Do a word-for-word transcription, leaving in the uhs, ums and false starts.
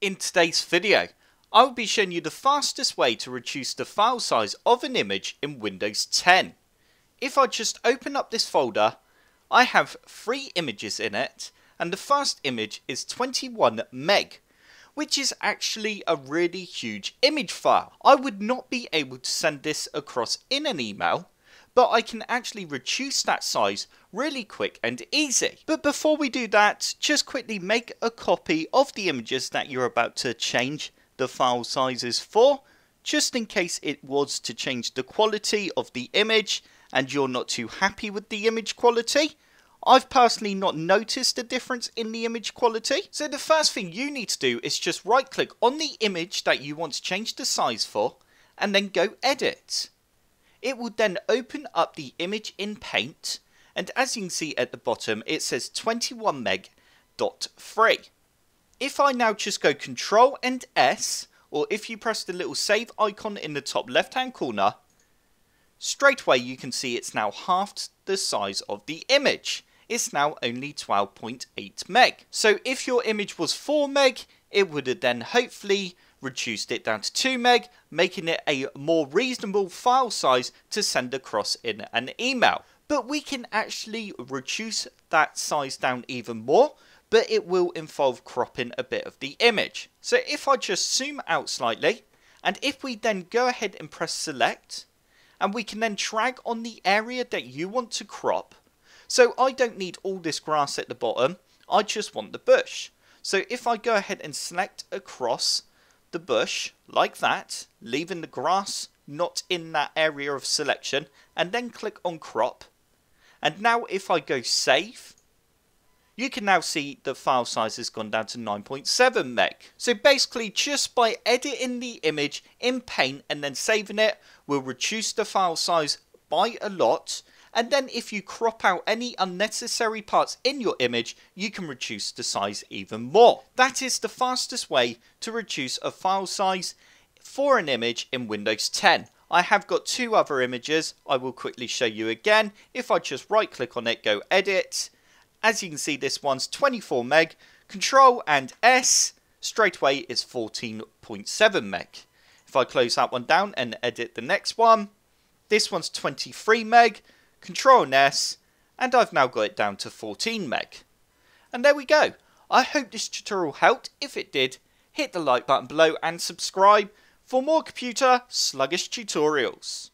In today's video, I will be showing you the fastest way to reduce the file size of an image in Windows ten. If I just open up this folder, I have three images in it, and the first image is twenty-one meg, which is actually a really huge image file. I would not be able to send this across in an email, but I can actually reduce that size really quick and easy. But before we do that, just quickly make a copy of the images that you're about to change the file sizes for, just in case it was to change the quality of the image and you're not too happy with the image quality. I've personally not noticed a difference in the image quality. So the first thing you need to do is just right click on the image that you want to change the size for and then go edit. It will then open up the image in Paint, and as you can see at the bottom it says twenty-one meg dot three. If I now just go Control and S, or if you press the little save icon in the top left hand corner, straight away you can see it's now halved the size of the image. It's now only twelve point eight meg. So if your image was four meg, it would have then hopefully reduced it down to two meg, making it a more reasonable file size to send across in an email. But we can actually reduce that size down even more, but it will involve cropping a bit of the image. So if I just zoom out slightly, and if we then go ahead and press select, and we can then drag on the area that you want to crop. So I don't need all this grass at the bottom, I just want the bush. So if I go ahead and select across the bush like that, leaving the grass not in that area of selection, and then click on crop, and now if I go save, you can now see the file size has gone down to nine point seven meg. So basically just by editing the image in Paint and then saving it will reduce the file size by a lot, and then if you crop out any unnecessary parts in your image, you can reduce the size even more. That is the fastest way to reduce a file size for an image in Windows ten. I have got two other images I will quickly show you again. If I just right click on it, go edit, as you can see this one's twenty-four meg, Control and S, straight away is fourteen point seven meg. If I close that one down and edit the next one, this one's twenty-three meg, Control and S, and I've now got it down to fourteen meg. And there we go. I hope this tutorial helped. If it did, hit the like button below and subscribe for more computer sluggish tutorials.